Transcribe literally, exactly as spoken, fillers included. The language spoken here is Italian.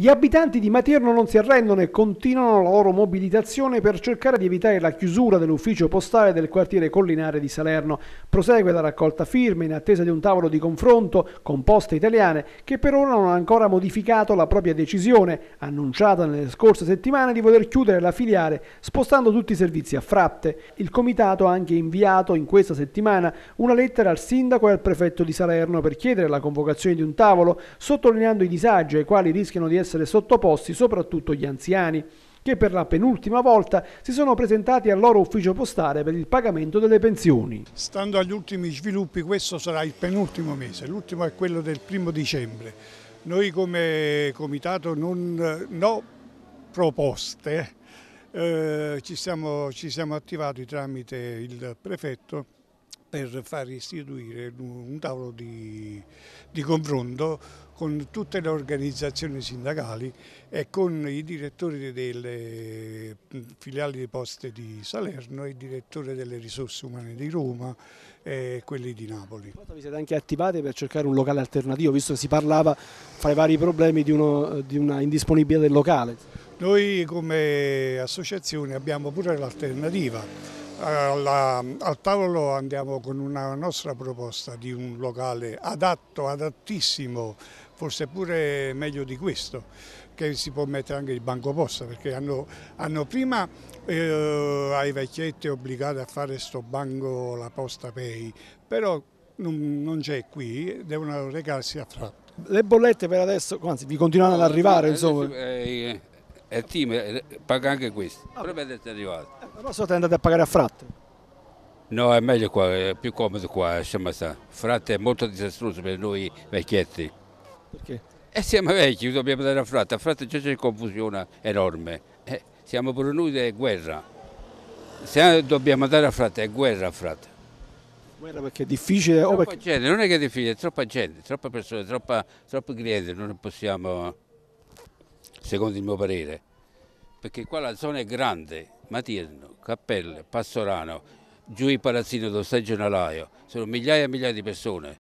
Gli abitanti di Matierno non si arrendono e continuano la loro mobilitazione per cercare di evitare la chiusura dell'ufficio postale del quartiere collinare di Salerno. Prosegue la raccolta firme in attesa di un tavolo di confronto con Poste Italiane, che per ora non ha ancora modificato la propria decisione, annunciata nelle scorse settimane, di voler chiudere la filiale spostando tutti i servizi a Fratte. Il comitato ha anche inviato in questa settimana una lettera al sindaco e al prefetto di Salerno per chiedere la convocazione di un tavolo, sottolineando i disagi ai quali rischiano di essere essere sottoposti soprattutto gli anziani, che per la penultima volta si sono presentati al loro ufficio postale per il pagamento delle pensioni. Stando agli ultimi sviluppi, questo sarà il penultimo mese, l'ultimo è quello del primo dicembre. Noi come comitato non no proposte, eh, ci, siamo, ci siamo attivati tramite il prefetto per far istituire un tavolo di, di confronto con tutte le organizzazioni sindacali e con i direttori delle filiali di Poste di Salerno e il direttore delle risorse umane di Roma e quelli di Napoli. Vi siete anche attivati per cercare un locale alternativo, visto che si parlava fra i vari problemi di, uno, di una indisponibilità del locale? Noi come associazione abbiamo pure l'alternativa. Alla, al tavolo andiamo con una nostra proposta di un locale adatto, adattissimo, forse pure meglio di questo, che si può mettere anche il banco posta, perché hanno, hanno prima eh, ai vecchietti obbligato a fare sto banco, la posta pay, però non, non c'è qui, devono recarsi a Fratte. Le bollette per adesso, anzi vi continuano ad arrivare insomma? Eh, eh. E il team paga anche questo, ah, però vedete arrivato. Ma sono andati a pagare a Fratte? No, è meglio qua, è più comodo qua, Fratte è molto disastroso per noi vecchietti. Perché? E siamo vecchi, dobbiamo andare a Fratte, a Fratte c'è confusione enorme, eh, siamo per noi è guerra, se dobbiamo andare a Fratte è guerra a Fratte. Guerra perché è difficile? È o perché... gente, non è che è difficile, è troppa gente, troppe persone, troppa, troppi clienti, non possiamo... Secondo il mio parere, perché qua la zona è grande, Matierno, Cappelle, Passorano, giù il palazzino dello stagionalaio, sono migliaia e migliaia di persone,